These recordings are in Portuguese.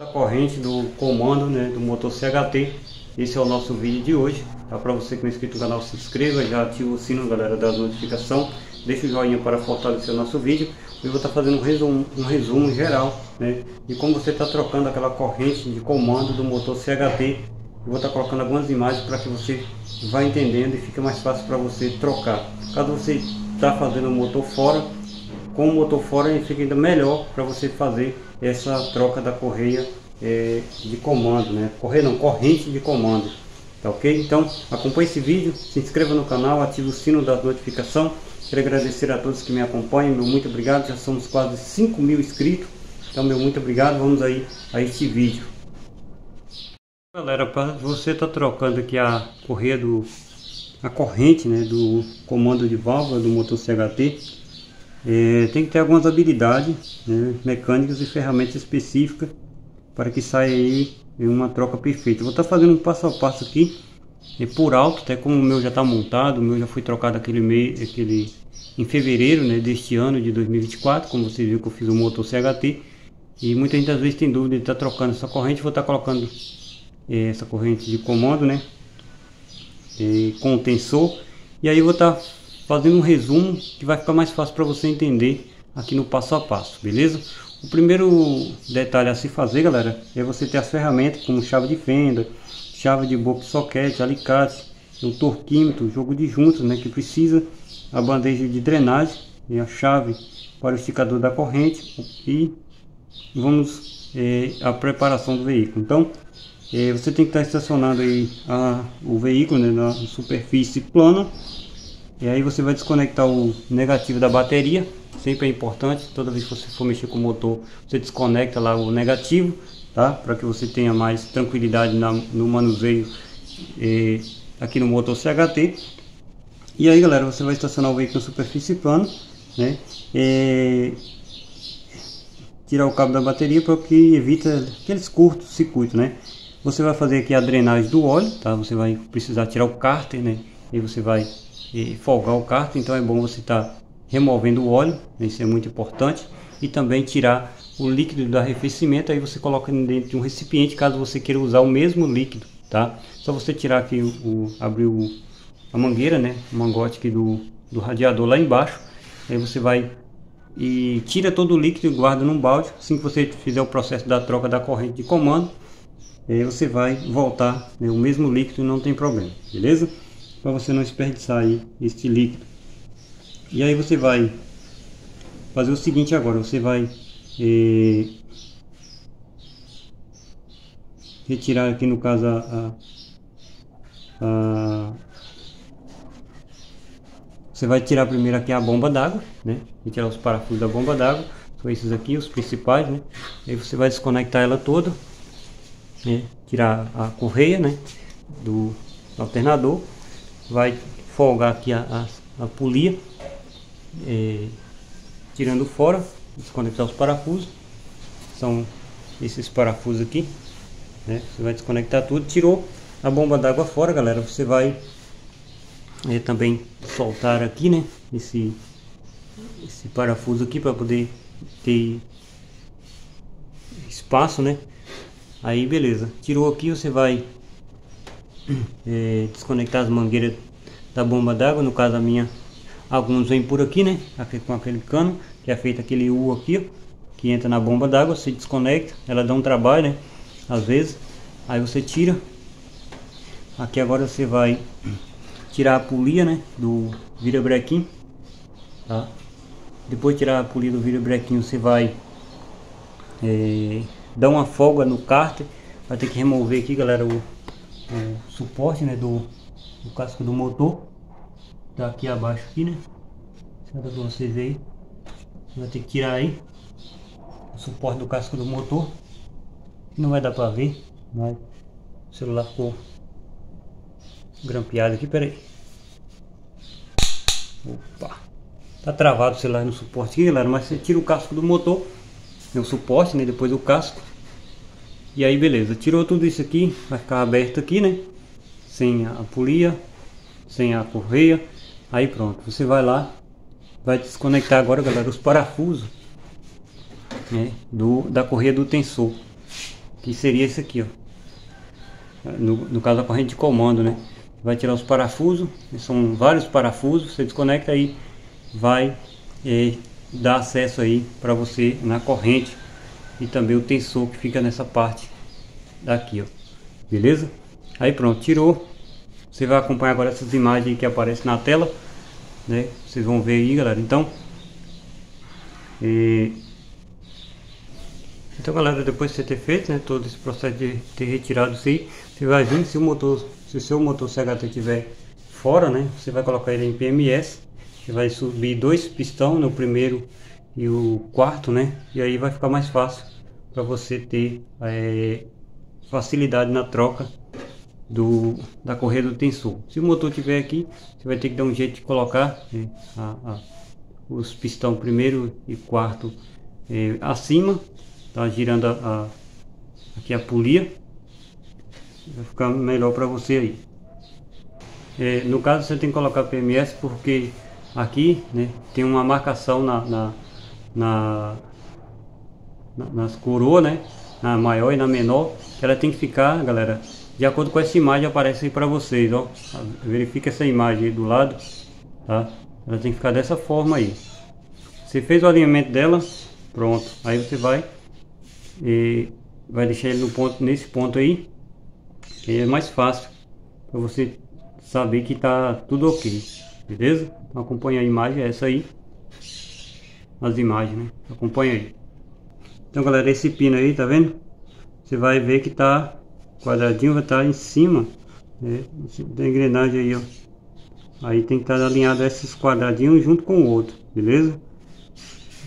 A corrente do comando, né, do motor CHT. Esse é o nosso vídeo de hoje. Tá? Para você que não é inscrito no canal, se inscreva, já ativa o sino, galera, da notificação. Deixa o joinha para fortalecer o nosso vídeo. Eu vou estar fazendo um resumo geral, né, de como você está trocando aquela corrente de comando do motor CHT. Eu vou estar colocando algumas imagens para que você vá entendendo e fica mais fácil para você trocar. Caso você está fazendo o motor fora, com o motor fora fica ainda melhor para você fazer essa troca da correia de comando, né? corrente de comando, tá ok? Então acompanhe esse vídeo, se inscreva no canal, ative o sino da notificação. Quero agradecer a todos que me acompanham, meu muito obrigado, já somos quase 5.000 inscritos, então meu muito obrigado. Vamos aí a este vídeo. Galera, para você estar trocando aqui a correia a corrente, né, do comando de válvula do motor CHT, tem que ter algumas habilidades, né, mecânicas e ferramentas específicas para que saia aí uma troca perfeita. Eu vou estar fazendo um passo a passo aqui, por alto, até como o meu já está montado. O meu já foi trocado em fevereiro, né, deste ano de 2024, como vocês viram que eu fiz o motor CHT. E muita gente às vezes tem dúvida de estar trocando essa corrente. Vou estar colocando essa corrente de comando, né, com o tensor, e aí eu vou estar fazendo um resumo que vai ficar mais fácil para você entender aqui no passo a passo, beleza? O primeiro detalhe a se fazer, galera, é você ter as ferramentas como chave de fenda, chave de boca de soquete, alicate, um torquímetro, jogo de juntas, né, que precisa, a bandeja de drenagem e a chave para o esticador da corrente, e vamos à preparação do veículo. Então você tem que estar estacionando aí o veículo, né, na superfície plana. E aí você vai desconectar o negativo da bateria, sempre é importante, toda vez que você for mexer com o motor, você desconecta lá o negativo, tá? Para que você tenha mais tranquilidade no manuseio aqui no motor CHT. E aí, galera, você vai estacionar o veículo na superfície plana, né? Tirar o cabo da bateria para que evite aqueles curtos circuitos, né? Você vai fazer aqui a drenagem do óleo, tá? Você vai precisar tirar o cárter, né? E você vai folgar o cárter, então é bom você estar removendo o óleo, isso é muito importante, e também tirar o líquido do arrefecimento. Aí você coloca dentro de um recipiente, caso você queira usar o mesmo líquido, tá? Só você tirar aqui abrir a mangueira, né, o mangote aqui do radiador lá embaixo. Aí você vai e tira todo o líquido e guarda num balde. Assim que você fizer o processo da troca da corrente de comando, aí você vai voltar, né, o mesmo líquido, não tem problema, beleza? Para você não desperdiçar aí este líquido. E aí você vai fazer o seguinte agora, você vai retirar aqui, no caso, você vai tirar primeiro aqui a bomba d'água, né? Retirar os parafusos da bomba d'água, são esses aqui, os principais, né? Aí você vai desconectar ela toda, né? Tirar a correia, né, do alternador. Vai folgar aqui a polia, tirando fora, desconectar os parafusos, são esses parafusos aqui, né? Você vai desconectar tudo, tirou a bomba d'água fora, galera, você vai também soltar aqui, né, esse parafuso aqui para poder ter espaço, né? Aí beleza, tirou aqui, você vai desconectar as mangueiras da bomba d'água. No caso, a minha, alguns vem por aqui, né, aqui com aquele cano que é feito aquele U aqui, ó, que entra na bomba d'água, se desconecta, ela dá um trabalho, né, às vezes. Aí você tira aqui agora, você vai tirar a polia, né, do virabrequim, tá? Depois tirar a polia do virabrequim, você vai dar uma folga no cárter. Vai ter que remover aqui, galera, o suporte, né, do casco do motor, tá aqui abaixo aqui, né, para vocês aí. Vai ter que tirar aí o suporte do casco do motor, não vai dar para ver, mas o celular ficou grampeado aqui, peraí, opa, tá travado o celular no suporte aqui, galera. Mas você tira o casco do motor, o suporte, né, depois o casco. E aí beleza, tirou tudo isso aqui, vai ficar aberto aqui, né, sem a polia, sem a correia. Aí pronto, você vai lá, vai desconectar agora, galera, os parafusos, né, da correia do tensor, que seria esse aqui, ó, no caso a corrente de comando, né? Vai tirar os parafusos, são vários parafusos, você desconecta aí, vai dar acesso aí para você na corrente e também o tensor que fica nessa parte daqui, ó, beleza? Aí pronto, tirou. Você vai acompanhar agora essas imagens que aparecem na tela, né? Vocês vão ver aí, galera. Então galera, depois de você ter feito, né, todo esse processo de ter retirado isso aí, você vai vir, se o seu motor CHT estiver fora, né, você vai colocar ele em PMS, você vai subir 2 pistões, no primeiro e o quarto, né, e aí vai ficar mais fácil para você ter facilidade na troca da correia do tensor. Se o motor tiver aqui, você vai ter que dar um jeito de colocar, né, os pistão primeiro e quarto acima, tá girando aqui a polia, vai ficar melhor para você aí. No caso você tem que colocar PMS porque aqui, né, tem uma marcação nas coroas, né, na maior e na menor, que ela tem que ficar, galera, de acordo com essa imagem aparece aí para vocês, ó. Verifica essa imagem aí do lado, tá? Ela tem que ficar dessa forma aí. Você fez o alinhamento dela, pronto. Aí você vai deixar ele no ponto, nesse ponto aí. E é mais fácil para você saber que tá tudo ok, beleza? Então acompanha a imagem, essa aí. As imagens, né? Acompanha aí. Então, galera, esse pino aí, tá vendo? Você vai ver que tá quadradinho, vai estar em cima, né, da engrenagem aí, ó. Aí tem que estar alinhado esses quadradinhos junto com o outro, beleza?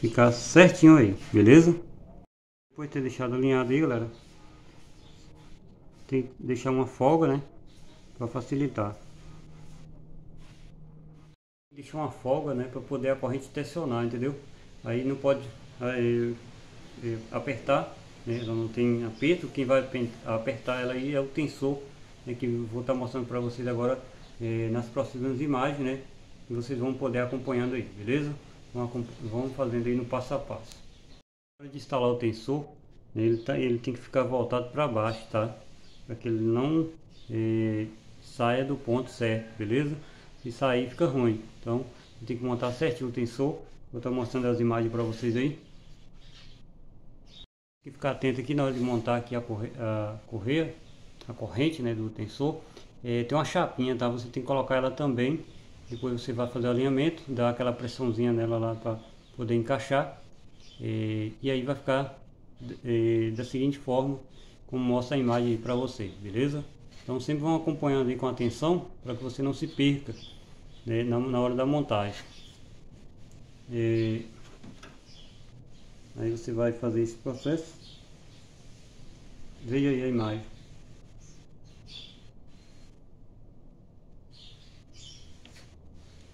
Ficar certinho aí, beleza? Depois de ter deixado alinhado aí, galera, tem que deixar uma folga, né, para facilitar. Deixar uma folga, né, para poder a corrente tensionar, entendeu? Aí não pode apertar, ela não tem aperto. Quem vai apertar ela aí é o tensor, né, que eu vou estar mostrando para vocês agora nas próximas imagens, né, e vocês vão poder acompanhando aí, beleza? Vão fazendo aí no passo a passo. Na hora de instalar o tensor, né, ele tem que ficar voltado para baixo, tá, para que ele não saia do ponto certo, beleza? Se sair fica ruim, então tem que montar certinho o tensor. Vou estar mostrando as imagens para vocês aí. Tem que ficar atento aqui na hora de montar aqui a corrente, né, do tensor. Tem uma chapinha, tá? Você tem que colocar ela também. Depois você vai fazer o alinhamento, dá aquela pressãozinha nela lá para poder encaixar. E aí vai ficar da seguinte forma, como mostra a imagem para você, beleza? Então sempre vão acompanhando aí com atenção para que você não se perca, né, na hora da montagem. Aí você vai fazer esse processo. Veja aí a imagem.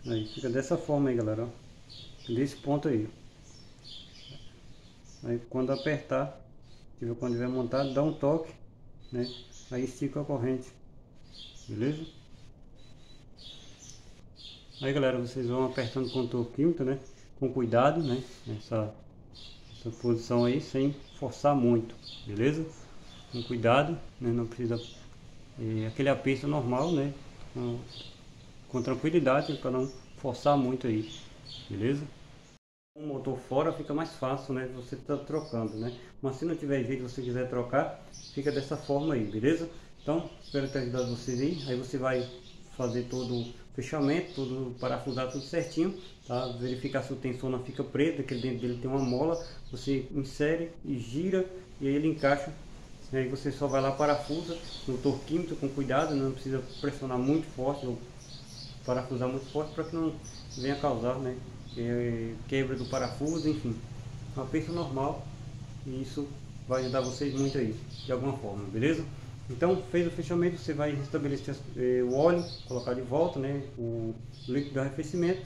Aí fica dessa forma aí, galera, ó. Desse ponto aí. Aí quando apertar, quando tiver montado, dá um toque, né? Aí estica a corrente. Beleza? Aí, galera, vocês vão apertando com o torquímetro, né? Com cuidado, né? Essa posição aí, sem forçar muito, beleza? Com cuidado, né? Não precisa aquele aperto normal, né, com tranquilidade, para não forçar muito aí, beleza? Com o motor fora fica mais fácil, né, você tá trocando, né, mas se não tiver jeito, você quiser trocar, fica dessa forma aí, beleza? Então espero ter ajudado vocês aí. Aí você vai fazer todo o fechamento, tudo, parafusar tudo certinho, tá? Verificar se o tensor não fica preto, que dentro dele tem uma mola, você insere e gira e aí ele encaixa. E aí você só vai lá, parafusa no torquímetro com cuidado, não precisa pressionar muito forte ou parafusar muito forte para que não venha causar, né, quebra do parafuso, enfim, um aperto normal, e isso vai ajudar vocês muito aí, de alguma forma, beleza? Então, fez o fechamento, você vai restabelecer o óleo, colocar de volta, né, o líquido de arrefecimento,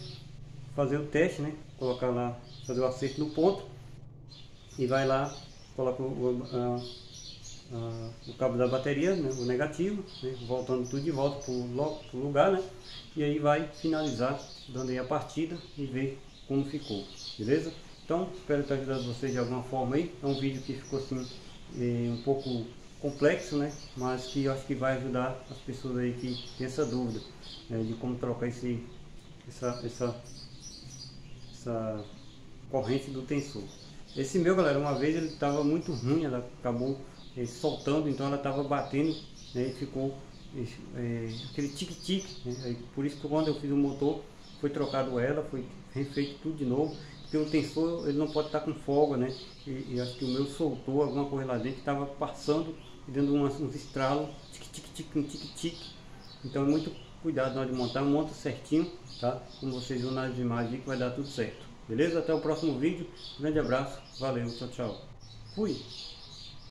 fazer o teste, né, colocar lá, fazer o acerto no ponto, e vai lá, coloca o cabo da bateria, né, o negativo, né, voltando tudo de volta para o lugar, né, e aí vai finalizar, dando aí a partida e ver como ficou, beleza? Então, espero ter ajudado vocês de alguma forma aí. É um vídeo que ficou assim, um pouco complexo, né, mas que eu acho que vai ajudar as pessoas aí que tem essa dúvida, né, de como trocar essa corrente do tensor. Esse meu, galera, uma vez ele estava muito ruim, ela acabou soltando, então ela estava batendo, né, e ficou aquele tique-tique, né, por isso que quando eu fiz o motor foi trocado ela, foi refeito tudo de novo, porque o tensor ele não pode estar com folga, né, e acho que o meu soltou alguma coisa lá dentro que estava passando e dando uns estralos, tique-tique-tique, um tique-tique, então é muito cuidado na hora de montar, monta certinho, tá, como vocês viram nas imagens aí, que vai dar tudo certo. Beleza? Até o próximo vídeo. Grande abraço. Valeu. Tchau, tchau. Fui.